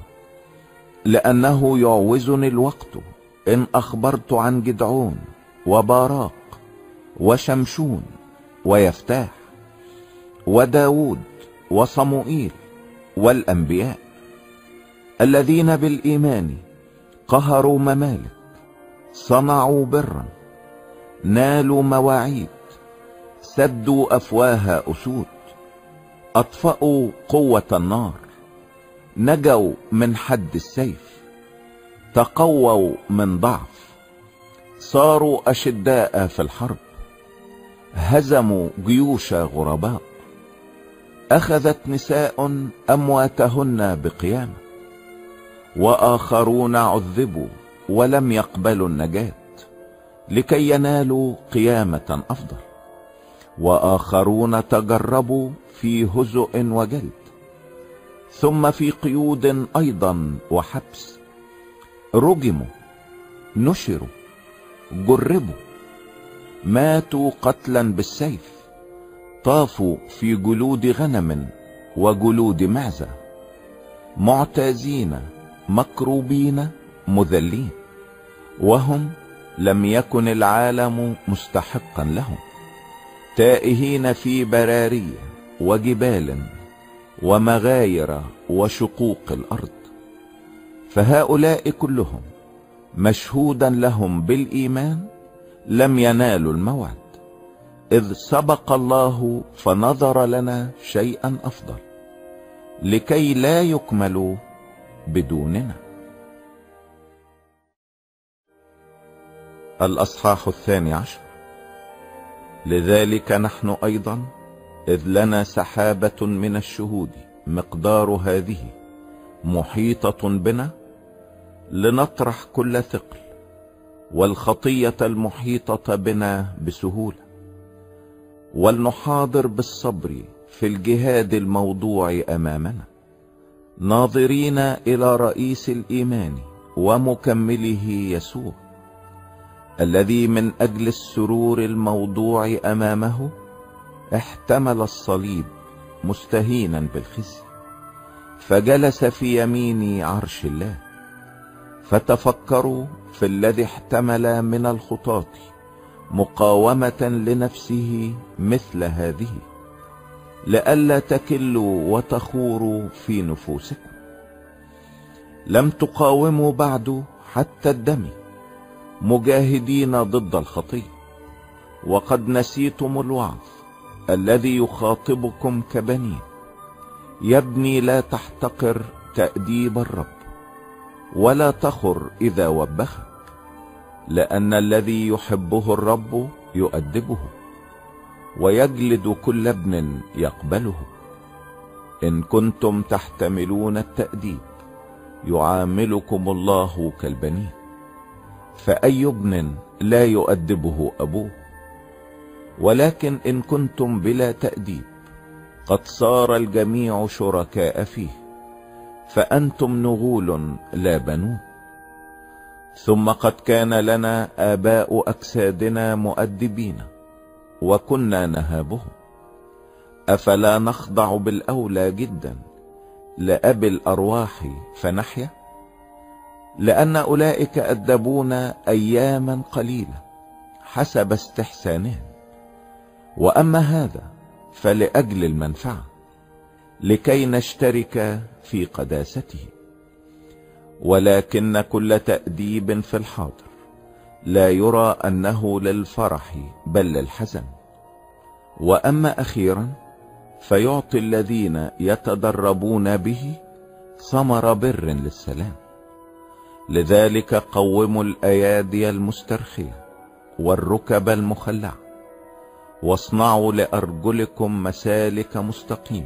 لأنه يعوزني الوقت إن أخبرت عن جدعون وباراق وشمشون ويفتاح وداود وصموئيل والأنبياء، الذين بالإيمان قهروا ممالك، صنعوا برا، نالوا مواعيد، سدوا أفواه أسود، أطفأوا قوة النار، نجوا من حد السيف، تقووا من ضعف، صاروا أشداء في الحرب، هزموا جيوش غرباء، أخذت نساء أمواتهن بقيامة، وآخرون عذبوا ولم يقبلوا النجاة لكي ينالوا قيامة أفضل، وآخرون تجربوا في هزء وجلد، ثم في قيود أيضا وحبس، رجموا، نشروا، جربوا، ماتوا قتلا بالسيف، طافوا في جلود غنم وجلود معزة، معتازين مكروبين مذلين، وهم لم يكن العالم مستحقا لهم، تائهين في برارية وجبال ومغاير وشقوق الأرض. فهؤلاء كلهم مشهودا لهم بالإيمان لم ينالوا الموعد، إذ سبق الله فنظر لنا شيئا أفضل لكي لا يكملوا بدوننا. الأصحاح 12. لذلك نحن أيضا، إذ لنا سحابة من الشهود مقدار هذه محيطة بنا، لنطرح كل ثقل والخطية المحيطة بنا بسهولة، ولنحاضر بالصبر في الجهاد الموضوع أمامنا، ناظرين إلى رئيس الإيمان ومكمله يسوع، الذي من أجل السرور الموضوع أمامه احتمل الصليب مستهينا بالخزي، فجلس في يمين عرش الله. فتفكروا في الذي احتمل من الخطاة مقاومة لنفسه مثل هذه، لئلا تكلوا وتخوروا في نفوسكم. لم تقاوموا بعد حتى الدم، مجاهدين ضد الخطية، وقد نسيتم الوعظ الذي يخاطبكم كبنين، يا ابني لا تحتقر تأديب الرب، ولا تخر إذا وبخك، لأن الذي يحبه الرب يؤدبه، ويجلد كل ابن يقبله. إن كنتم تحتملون التأديب يعاملكم الله كالبنين، فأي ابن لا يؤدبه أبوه؟ ولكن إن كنتم بلا تأديب قد صار الجميع شركاء فيه، فأنتم نغول لا بنون. ثم قد كان لنا آباء أجسادنا مؤدبين وكنا نهابهم، أفلا نخضع بالأولى جدا لأب الأرواح فنحيا؟ لأن أولئك أدبونا أياما قليلة حسب استحسانهم، وأما هذا فلأجل المنفعة لكي نشترك في قداسته. ولكن كل تأديب في الحاضر لا يرى أنه للفرح بل للحزن. وأما أخيرا فيعطي الذين يتدربون به ثمر بر للسلام. لذلك قوموا الأيادي المسترخية والركب المخلعة، واصنعوا لأرجلكم مسالك مستقيم،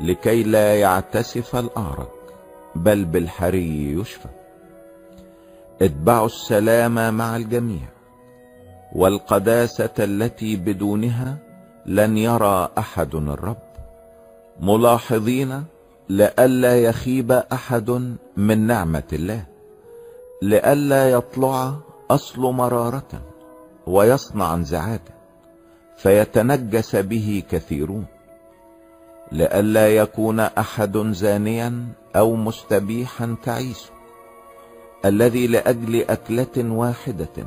لكي لا يعتسف الأعرج بل بالحري يشفى. اتبعوا السلام مع الجميع، والقداسة التي بدونها لن يرى أحد الرب، ملاحظين لئلا يخيب أحد من نعمة الله، لئلا يطلع أصل مرارة ويصنع انزعاجا فيتنجس به كثيرون، لئلا يكون أحد زانيا أو مستبيحا تعيسه، الذي لأجل أكلة واحدة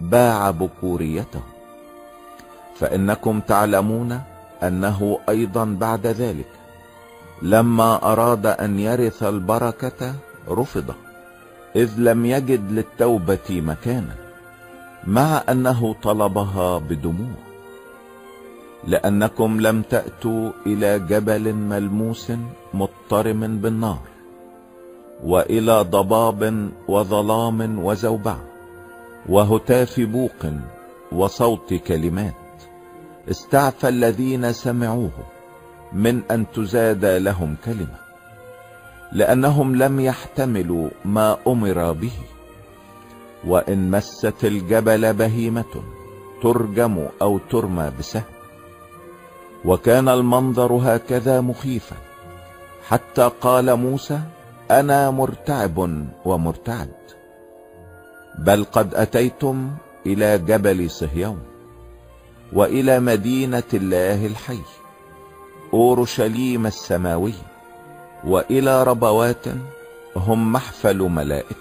باع بكوريته. فإنكم تعلمون أنه أيضا بعد ذلك لما أراد أن يرث البركة رفضه، إذ لم يجد للتوبة مكانا، مع أنه طلبها بدموع. لأنكم لم تأتوا إلى جبل ملموس مضطرم بالنار، وإلى ضباب وظلام وزوبع وهتاف بوق وصوت كلمات، استعفى الذين سمعوه من أن تزاد لهم كلمة، لأنهم لم يحتملوا ما أمر به. وإن مست الجبل بهيمة ترجم أو ترمى بسهم. وكان المنظر هكذا مخيفا، حتى قال موسى: أنا مرتعب ومرتعد. بل قد أتيتم إلى جبل صهيون وإلى مدينة الله الحي أورشليم السماوي، وإلى ربوات هم محفل ملائكة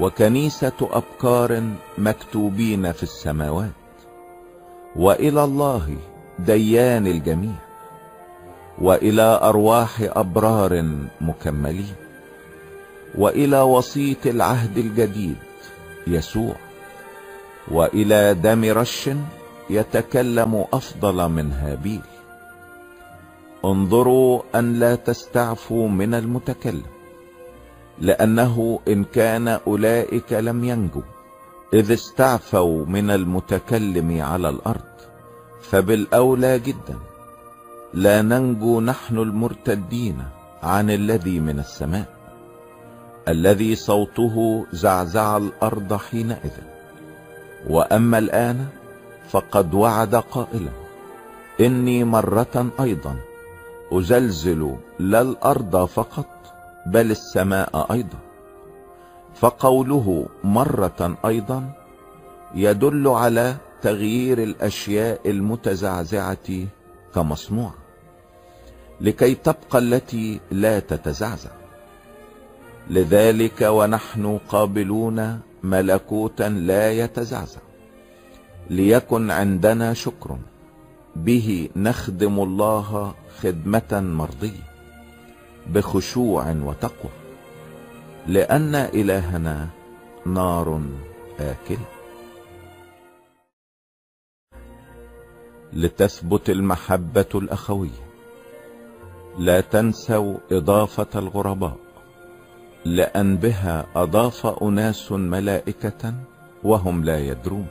وكنيسة أبكار مكتوبين في السماوات، وإلى الله ديان الجميع، وإلى أرواح أبرار مكملين، وإلى وسيط العهد الجديد يسوع، وإلى دم رش يتكلم أفضل من هابيل. انظروا أن لا تستعفوا من المتكلم، لأنه إن كان أولئك لم ينجوا إذ استعفوا من المتكلم على الأرض، فبالأولى جدا لا ننجو نحن المرتدين عن الذي من السماء، الذي صوته زعزع الأرض حينئذ. وأما الآن فقد وعد قائلا: إني مرة أيضا أزلزل لا الأرض فقط بل السماء أيضا. فقوله مرة أيضا يدل على تغيير الأشياء المتزعزعة كمصنوع لكي تبقى التي لا تتزعزع. لذلك ونحن قابلون ملكوتا لا يتزعزع، ليكن عندنا شكر به نخدم الله خدمة مرضية بخشوع وتقوى، لأن إلهنا نار آكلة. لتثبت المحبة الأخوية، لا تنسوا إضافة الغرباء، لأن بها أضاف أناس ملائكة وهم لا يدرون.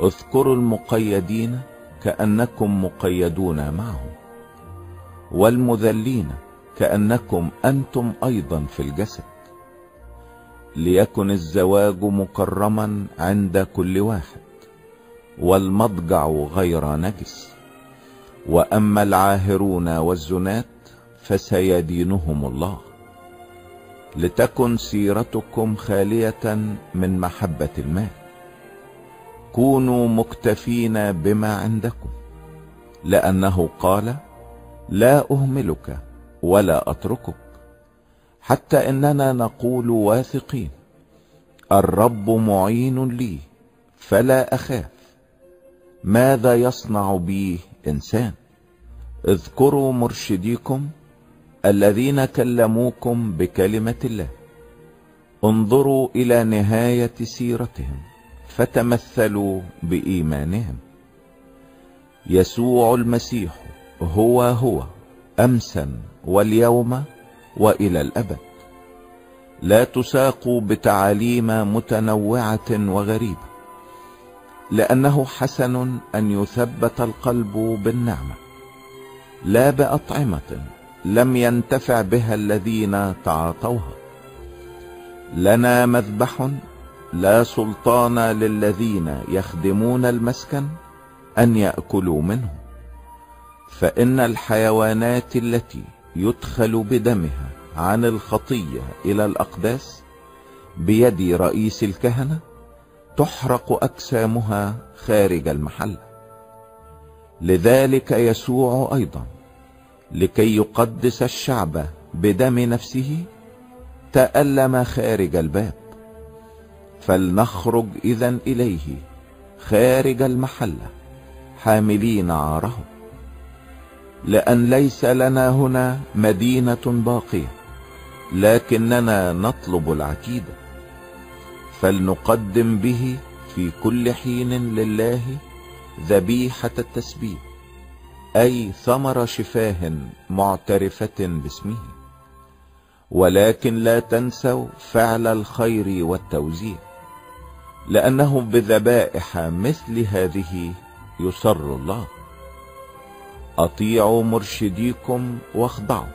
اذكروا المقيدين كأنكم مقيدون معهم، والمذلين كأنكم أنتم أيضا في الجسد، ليكن الزواج مكرما عند كل واحد، والمضجع غير نجس. وأما العاهرون والزنات فسيدينهم الله. لتكن سيرتكم خالية من محبة المال، كونوا مكتفين بما عندكم، لأنه قال: لا أهملك ولا أتركك، حتى إننا نقول واثقين: الرب معين لي فلا أخاف، ماذا يصنع بي إنسان؟ اذكروا مرشديكم الذين كلموكم بكلمة الله، انظروا إلى نهاية سيرتهم فتمثلوا بإيمانهم. يسوع المسيح هو أمسا واليوم وإلى الأبد. لا تساقوا بتعاليم متنوعة وغريبة، لأنه حسن أن يثبت القلب بالنعمة لا بأطعمة لم ينتفع بها الذين تعاطوها. لنا مذبح لا سلطان للذين يخدمون المسكن أن يأكلوا منه، فإن الحيوانات التي يدخل بدمها عن الخطية إلى الأقداس بيد رئيس الكهنة تحرق أجسامها خارج المحل. لذلك يسوع أيضا لكي يقدس الشعب بدم نفسه تألم خارج الباب. فلنخرج إذن إليه خارج المحلة حاملين عاره، لأن ليس لنا هنا مدينة باقية، لكننا نطلب العتيدة. فلنقدم به في كل حين لله ذبيحة التسبيح، أي ثمر شفاه معترفة باسمه. ولكن لا تنسوا فعل الخير والتوزيع، لأنهم بذبائح مثل هذه يسر الله. أطيعوا مرشديكم واخضعوا،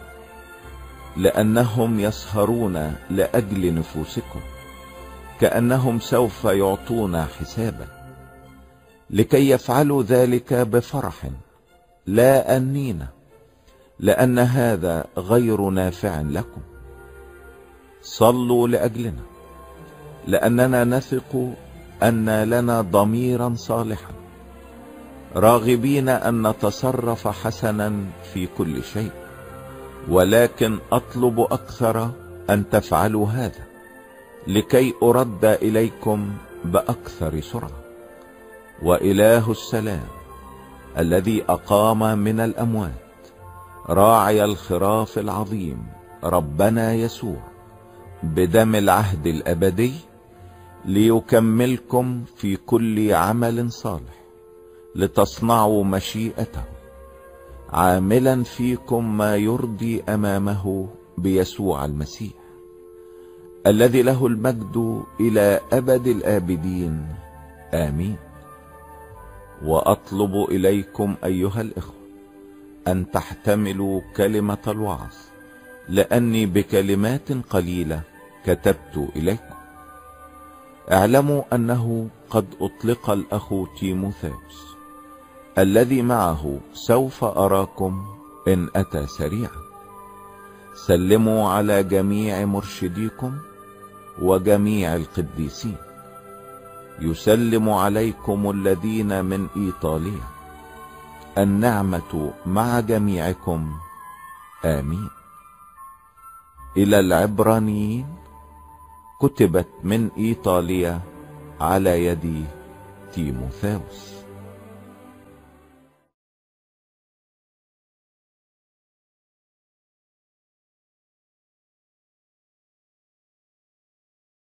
لأنهم يسهرون لأجل نفوسكم كأنهم سوف يعطون حسابا، لكي يفعلوا ذلك بفرح لا أنينة، لأن هذا غير نافع لكم. صلوا لأجلنا، لأننا نثق أن لنا ضميرا صالحا، راغبين أن نتصرف حسنا في كل شيء، ولكن أطلب أكثر أن تفعلوا هذا لكي أرد إليكم بأكثر سرعة. وإله السلام الذي أقام من الأموات راعي الخراف العظيم ربنا يسوع بدم العهد الأبدي ليكملكم في كل عمل صالح لتصنعوا مشيئته، عاملا فيكم ما يرضي أمامه بيسوع المسيح الذي له المجد إلى أبد الآبدين. آمين. وأطلب إليكم أيها الإخوة أن تحتملوا كلمة الوعظ، لأني بكلمات قليلة كتبت إليكم. اعلموا أنه قد أطلق الأخ تيموثاوس الذي معه سوف أراكم إن أتى سريعا. سلموا على جميع مرشديكم وجميع القديسين. يسلم عليكم الذين من إيطاليا. النعمة مع جميعكم. آمين. إلى العبرانيين، كتبت من إيطاليا على يد تيموثاوس.